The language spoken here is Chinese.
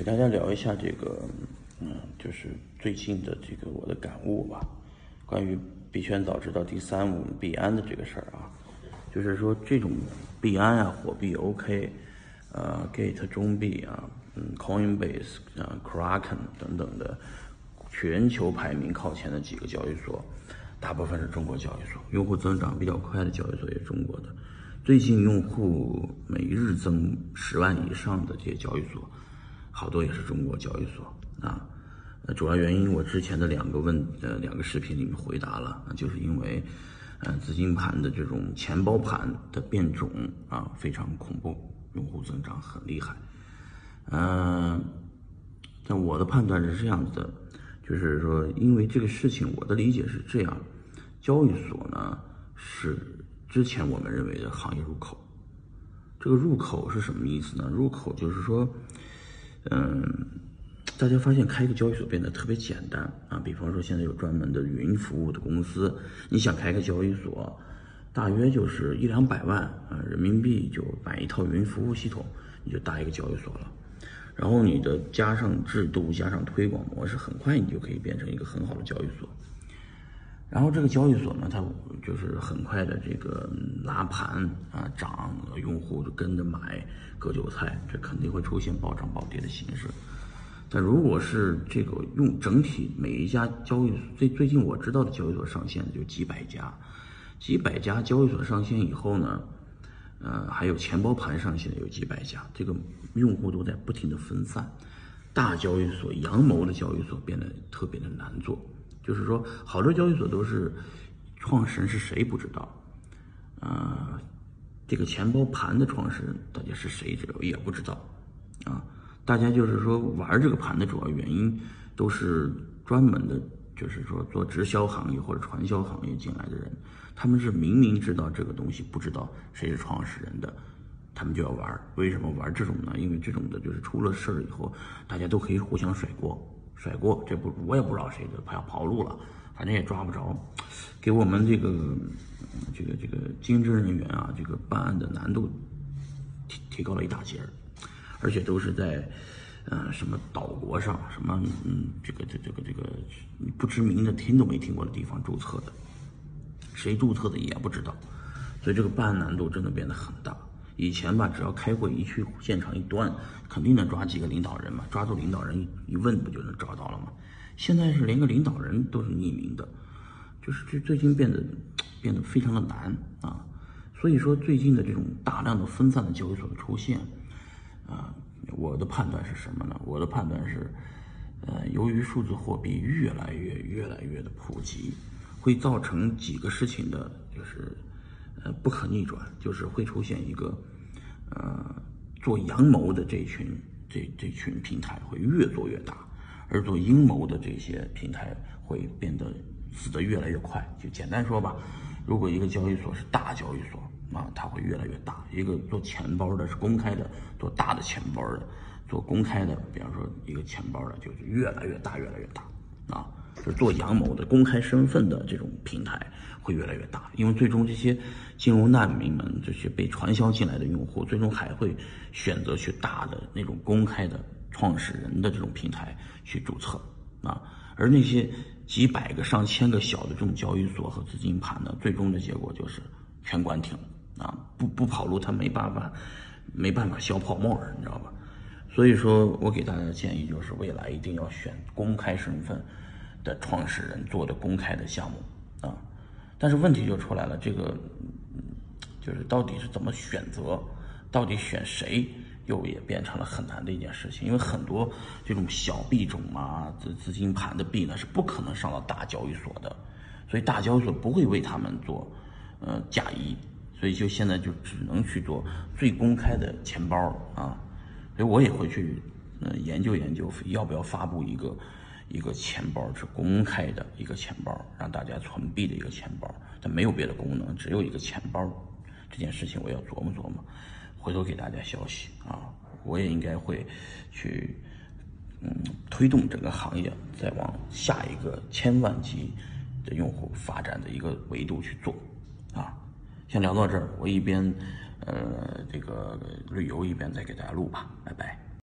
给大家聊一下这个，就是最近的这个我的感悟吧，关于必须早知道第三我们币安的这个事儿啊，就是说这种币安啊、火币 OK， Gate 中币啊，Coinbase 啊、Kraken 等等的全球排名靠前的几个交易所，大部分是中国交易所，用户增长比较快的交易所也是中国的。最近用户每日增10万以上的这些交易所，好多也是中国交易所啊。主要原因我之前的两个视频里面回答了，就是因为资金盘的这种钱包盘的变种啊非常恐怖，用户增长很厉害。但我的判断是这样子的，就是说因为这个事情，我的理解是这样，交易所呢是之前我们认为的行业入口，这个入口是什么意思呢？入口就是说，大家发现开一个交易所变得特别简单啊，比方说现在有专门的云服务的公司，你想开个交易所，大约就是100-200万啊人民币就买一套云服务系统，你就搭一个交易所了，然后你的加上制度加上推广模式，很快你就可以变成一个很好的交易所。然后这个交易所呢，它就是很快的这个拉盘啊涨，用户就跟着买割韭菜，这肯定会出现暴涨暴跌的形式。但如果是这个用整体每一家交易所，最近我知道的交易所上线就几百家交易所上线以后呢，还有钱包盘上线有几百家，这个用户都在不停的分散，大交易所阳谋的交易所变得特别的难做。就是说，好多交易所都是创始人是谁不知道，这个钱包盘的创始人到底是谁也不知道，啊，大家就是说玩这个盘的主要原因都是专门的，就是说做直销行业或者传销行业进来的人，他们是明明知道这个东西，不知道谁是创始人的，他们就要玩。为什么玩这种呢？因为这种的就是出了事儿以后，大家都可以互相甩锅，这不我也不知道谁的，怕跑路了，反正也抓不着，给我们这个经侦人员啊，这个办案的难度提高了一大截儿，而且都是在什么岛国上，什么这个你不知名的听都没听过的地方注册的，谁注册的也不知道，所以这个办案难度真的变得很大。以前吧，只要开会一去现场一端，肯定能抓几个领导人嘛，抓住领导人一问不就能找到了吗？现在是连个领导人都是匿名的，就是这最近变得非常的难啊。所以说最近的这种大量的分散的交易所的出现，我的判断是什么呢？我的判断是，由于数字货币越来越的普及，会造成几个事情的，就是。不可逆转，就是会出现一个，做阳谋的这群平台会越做越大，而做阴谋的这些平台会变得死得越来越快。就简单说吧，如果一个交易所是大交易所啊，它会越来越大；一个做钱包的是公开的，做大的钱包的，做公开的，比方说一个钱包的，就是越来越大啊。就是做阳谋的公开身份的这种平台会越来越大，因为最终这些金融难民们，这些被传销进来的用户，最终还会选择去大的那种公开的创始人的这种平台去注册啊。而那些几百个上千个小的这种交易所和资金盘呢，最终的结果就是全关停啊，不跑路他没办法消泡沫，你知道吧？所以说我给大家的建议就是，未来一定要选公开身份的创始人做的公开的项目啊，但是问题就出来了，这个就是到底是怎么选择，到底选谁，又也变成了很难的一件事情。因为很多这种小币种嘛，资金盘的币呢是不可能上到大交易所的，所以大交易所不会为他们做嫁衣，所以就现在就只能去做最公开的钱包啊。所以我也会去研究要不要发布一个钱包是公开的一个钱包，让大家存币的一个钱包，但没有别的功能，只有一个钱包。这件事情我要琢磨，回头给大家消息啊。我也应该会去推动整个行业再往下一个千万级的用户发展的一个维度去做啊。先聊到这儿，我一边这个旅游一边再给大家录吧，拜拜。